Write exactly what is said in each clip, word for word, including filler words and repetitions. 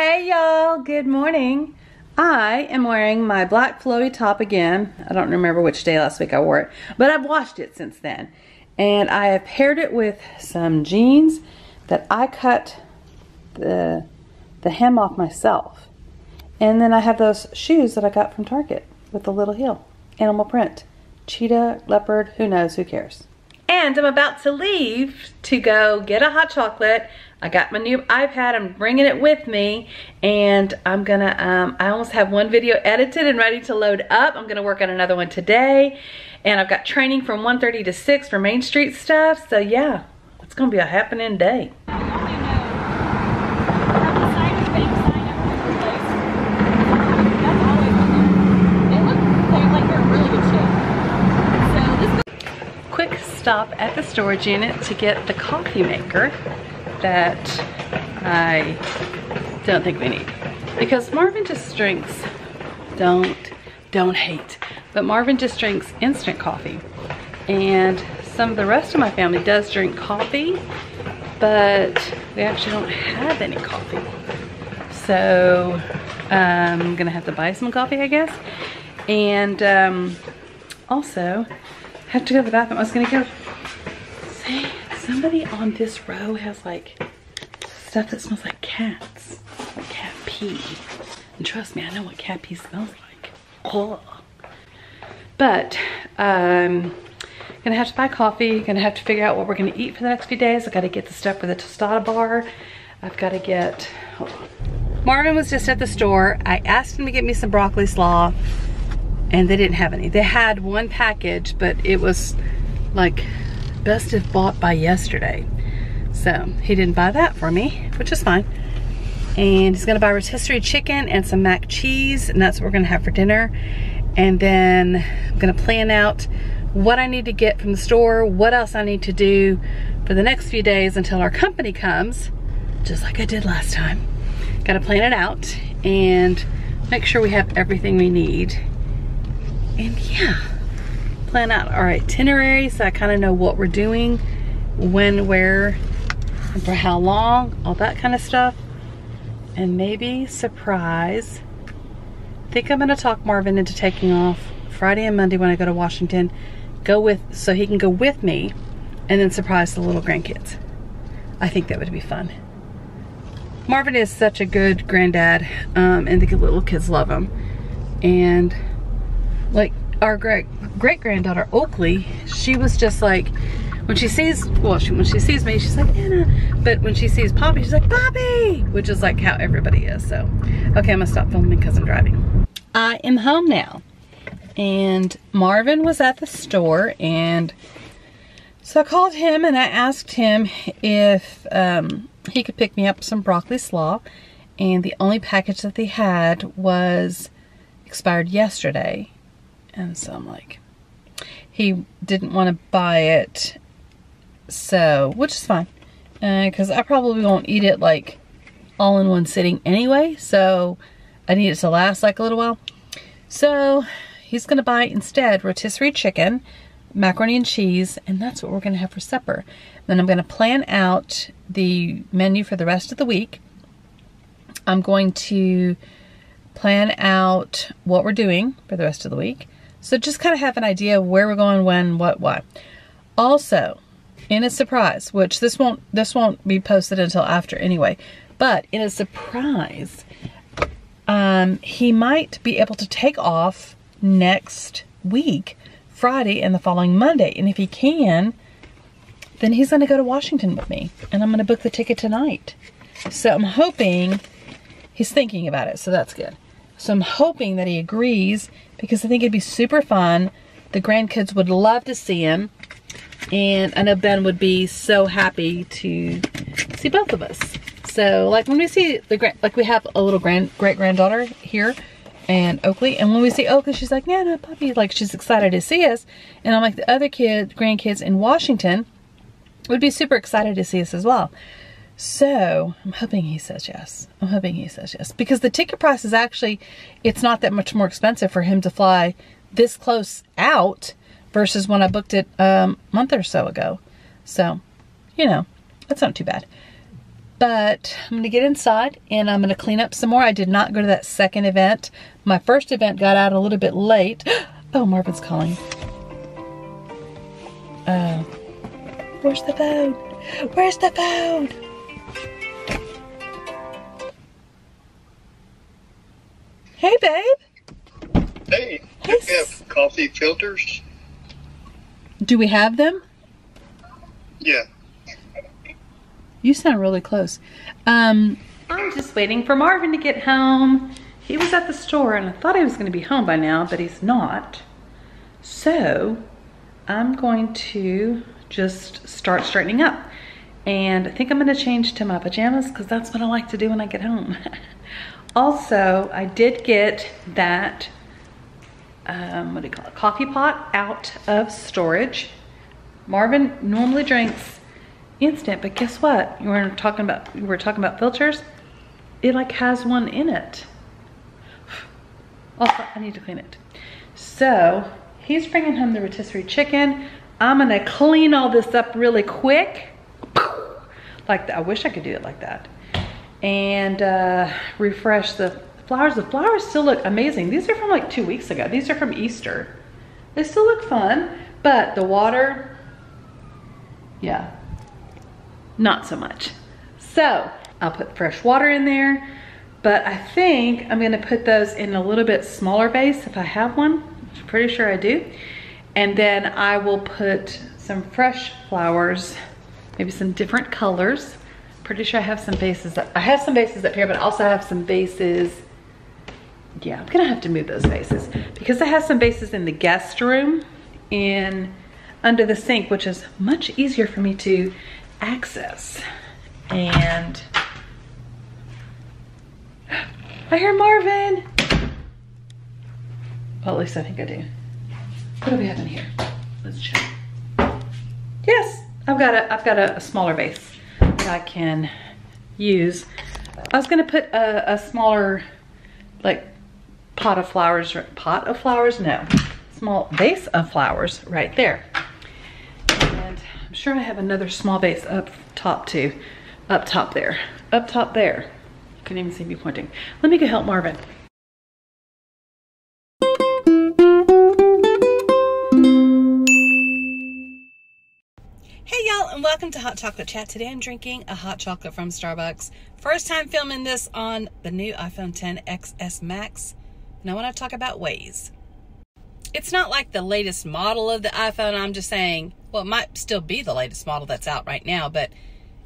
Hey y'all, good morning. I am wearing my black flowy top again. I don't remember which day last week I wore it, but I've washed it since then. And I have paired it with some jeans that I cut the, the hem off myself. And then I have those shoes that I got from Target with the little heel, animal print. Cheetah, leopard, who knows, who cares. And I'm about to leave to go get a hot chocolate. I got my new iPad, I'm bringing it with me, and I'm gonna, um, I almost have one video edited and ready to load up. I'm gonna work on another one today, and I've got training from one thirty to six for Main Street stuff, so yeah, it's gonna be a happening day. Stop at the storage unit to get the coffee maker that I don't think we need, because Marvin just drinks, don't don't hate, but Marvin just drinks instant coffee, and some of the rest of my family does drink coffee, but we actually don't have any coffee, so um, I'm gonna have to buy some coffee, I guess. And um, also have to go to the bathroom. I was gonna go, see, somebody on this row has like stuff that smells like cats, like cat pee. And trust me, I know what cat pee smells like. Oh. But um, gonna have to buy coffee, gonna have to figure out what we're gonna eat for the next few days. I gotta get the stuff for the tostada bar. I've gotta get, hold on. Marvin was just at the store. I asked him to get me some broccoli slaw, and they didn't have any. They had one package, but it was like best if bought by yesterday. So he didn't buy that for me, which is fine. And he's gonna buy rotisserie chicken and some mac cheese, and that's what we're gonna have for dinner. And then I'm gonna plan out what I need to get from the store, what else I need to do for the next few days until our company comes, just like I did last time. Gotta plan it out and make sure we have everything we need. And yeah, plan out our itinerary so I kind of know what we're doing, when, where, and for how long, all that kind of stuff. And maybe surprise. I think I'm gonna talk Marvin into taking off Friday and Monday when I go to Washington, go with, so he can go with me, and then surprise the little grandkids. I think that would be fun. Marvin is such a good granddad, um, and the little kids love him. And like our great great granddaughter Oakley, she was just like, when she sees, well, she, when she sees me, she's like Anna, but when she sees Poppy, she's like Poppy, which is like how everybody is. So, okay, I'm gonna stop filming because I'm driving. I am home now, and Marvin was at the store, and so I called him and I asked him if um, he could pick me up some broccoli slaw, and the only package that they had was expired yesterday. And so I'm like, he didn't want to buy it, so, which is fine, because uh, I probably won't eat it like all in one sitting anyway, so I need it to last like a little while. So he's going to buy instead rotisserie chicken, macaroni and cheese, and that's what we're going to have for supper. Then I'm going to plan out the menu for the rest of the week. I'm going to plan out what we're doing for the rest of the week. So just kind of have an idea of where we're going, when, what, why. Also, in a surprise, which this won't this won't be posted until after anyway, but in a surprise, um, he might be able to take off next week, Friday and the following Monday. And if he can, then he's gonna go to Washington with me, and I'm gonna book the ticket tonight. So I'm hoping, he's thinking about it, so that's good. So I'm hoping that he agrees, because I think it'd be super fun. The grandkids would love to see him. And I know Ben would be so happy to see both of us. So like when we see the grand, like we have a little grand, great granddaughter here and Oakley. And when we see Oakley, she's like, yeah, no, Poppy, like she's excited to see us. And I'm like, the other kid, grandkids in Washington would be super excited to see us as well. So I'm hoping he says yes. I'm hoping he says yes, because the ticket price is actually, it's not that much more expensive for him to fly this close out versus when I booked it um, a month or so ago. So, you know, that's not too bad. But I'm going to get inside and I'm going to clean up some more. I did not go to that second event. My first event got out a little bit late. Oh, Marvin's calling. Uh, where's the phone? Where's the phone? Hey, babe. Hey, do you have coffee filters? Do we have them? Yeah. You sound really close. Um, I'm just waiting for Marvin to get home. He was at the store and I thought he was going to be home by now, but he's not. So I'm going to just start straightening up. And I think I'm going to change to my pajamas because that's what I like to do when I get home. Also, I did get that, um, what do you call it, coffee pot out of storage. Marvin normally drinks instant, but guess what? We were talking about we were talking about filters. It like has one in it. Also, I need to clean it. So he's bringing home the rotisserie chicken. I'm gonna clean all this up really quick. Like that. I wish I could do it like that. And uh, refresh the flowers. The flowers still look amazing. These are from like two weeks ago. These are from Easter. They still look fun, but the water, yeah. Not so much. So I'll put fresh water in there, but I think I'm gonna put those in a little bit smaller vase if I have one, which I'm pretty sure I do. And then I will put some fresh flowers, maybe some different colors. Pretty sure I have some vases that, I have some vases up here, but I also have some vases. Yeah, I'm gonna have to move those vases because I have some vases in the guest room and under the sink, which is much easier for me to access. And I hear Marvin. Well, at least I think I do. What do we have in here? Let's check. Yes, I've got a I've got a, a smaller vase that I can use. I was gonna put a, a smaller like pot of flowers pot of flowers no small vase of flowers right there. I'm sure I have another small vase up top too. Up top there. Up top there. You couldn't even see me pointing. Let me go help Marvin. Hey y'all, and welcome to Hot Chocolate Chat. Today I'm drinking a hot chocolate from Starbucks. First time filming this on the new iPhone ten X S Max. And I want to talk about Waze. It's not like the latest model of the iPhone. I'm just saying, well, it might still be the latest model that's out right now. But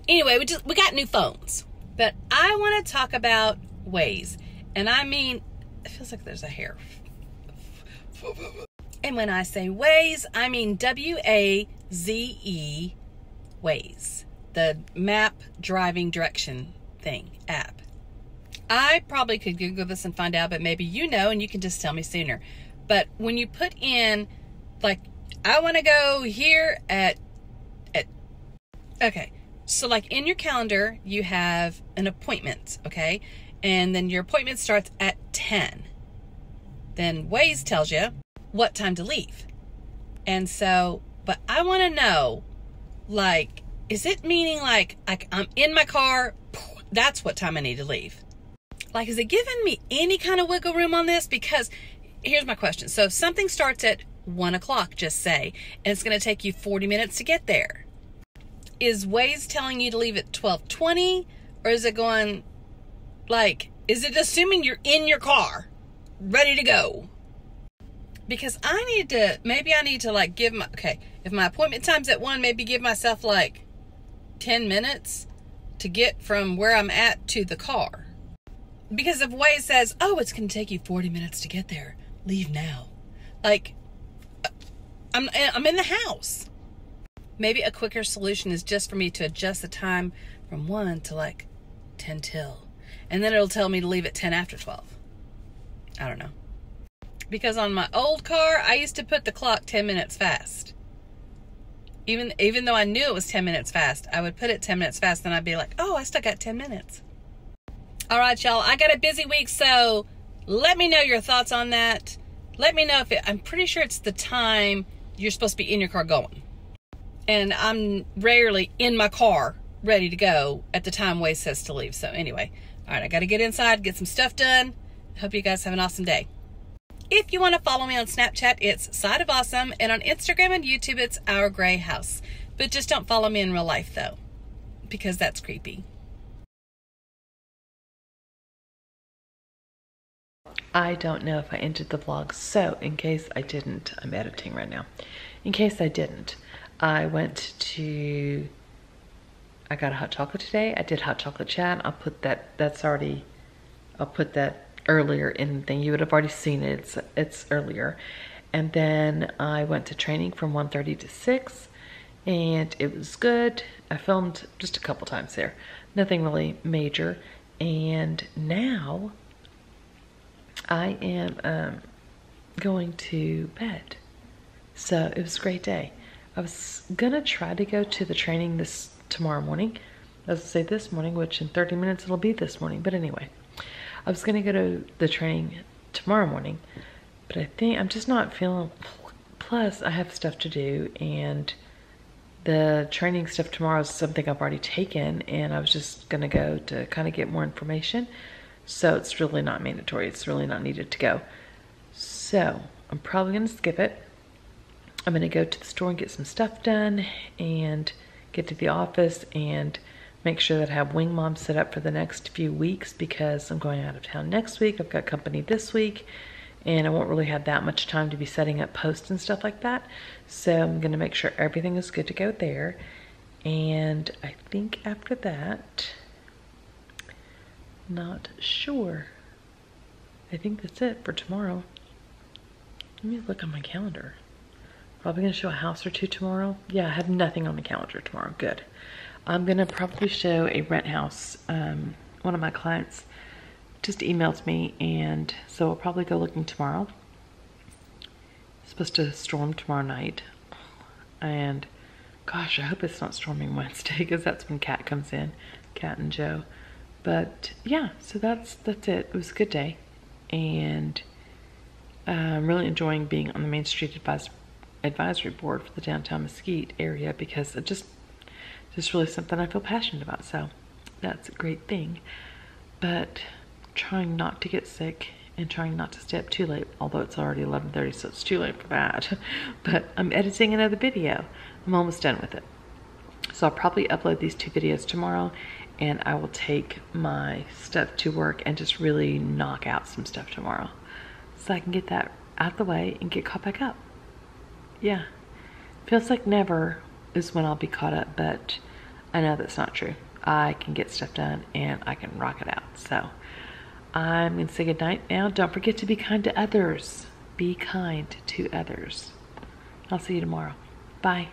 anyway, we just we got new phones. But I want to talk about Waze. And I mean, it feels like there's a hair. And when I say Waze, I mean W A Z E, Waze. The map driving direction thing, app. I probably could Google this and find out, but maybe you know and you can just tell me sooner. But when you put in, like, I want to go here at, at, okay. So like in your calendar, you have an appointment, okay? And then your appointment starts at ten. Then Waze tells you what time to leave. And so, but I want to know, like, is it meaning like I, I'm in my car, that's what time I need to leave? Like, is it giving me any kind of wiggle room on this? Because here's my question. So if something starts at one o'clock, just say, and it's going to take you forty minutes to get there. Is Waze telling you to leave at twelve twenty, or is it going like, is it assuming you're in your car ready to go? Because I need to, maybe I need to like give my, okay, if my appointment time's at one, maybe give myself like ten minutes to get from where I'm at to the car. Because if Waze says, oh, it's going to take you forty minutes to get there, leave now. Like, I'm, I'm in the house. Maybe a quicker solution is just for me to adjust the time from one to like ten till. And then it'll tell me to leave at ten after twelve. I don't know. Because on my old car, I used to put the clock ten minutes fast. Even, even though I knew it was ten minutes fast, I would put it ten minutes fast and I'd be like, oh, I still got ten minutes. All right, y'all, I got a busy week, so let me know your thoughts on that. Let me know if it, I'm pretty sure it's the time you're supposed to be in your car going. And I'm rarely in my car ready to go at the time Waze says to leave. So anyway, all right, I got to get inside, get some stuff done. Hope you guys have an awesome day. If you want to follow me on Snapchat, it's Side of Awesome, and on Instagram and YouTube, it's Our Gray House. But just don't follow me in real life, though, because that's creepy. I don't know if I ended the vlog, so in case I didn't, I'm editing right now. In case I didn't, I went to, I got a hot chocolate today. I did hot chocolate chat. I'll put that, that's already, I'll put that earlier in the thing. You would have already seen it. It's, it's earlier. And then I went to training from one thirty to six, and it was good. I filmed just a couple times there. Nothing really major. And now I am um, going to bed. So it was a great day. I was going to try to go to the training this tomorrow morning. I was going to say this morning, which in thirty minutes it'll be this morning. But anyway, I was going to go to the training tomorrow morning, but I think I'm just not feeling, plus I have stuff to do, and the training stuff tomorrow is something I've already taken, and I was just going to go to kind of get more information. So it's really not mandatory. It's really not needed to go. So I'm probably going to skip it. I'm going to go to the store and get some stuff done and get to the office and make sure that I have Wing Mom set up for the next few weeks, because I'm going out of town next week. I've got company this week, and I won't really have that much time to be setting up posts and stuff like that. So I'm going to make sure everything is good to go there. And I think after that, not sure. I think that's it for tomorrow. Let me look on my calendar. Probably going to show a house or two tomorrow. Yeah, I have nothing on the calendar tomorrow. Good. I'm going to probably show a rent house. Um, one of my clients just emailed me, and so I'll probably go looking tomorrow. It's supposed to storm tomorrow night. And gosh, I hope it's not storming Wednesday, because that's when Kat comes in, Kat and Joe. But yeah, so that's, that's it. It was a good day. And uh, I'm really enjoying being on the Main Street Advis- Advisory Board for the downtown Mesquite area, because it just, just really something I feel passionate about, so that's a great thing. But trying not to get sick and trying not to stay up too late, although it's already eleven thirty, so it's too late for that. But I'm editing another video. I'm almost done with it. So I'll probably upload these two videos tomorrow, and I will take my stuff to work and just really knock out some stuff tomorrow, so I can get that out of the way and get caught back up. Yeah, feels like never is when I'll be caught up, but I know that's not true. I can get stuff done and I can rock it out. So I'm gonna say goodnight now. Don't forget to be kind to others. Be kind to others. I'll see you tomorrow. Bye.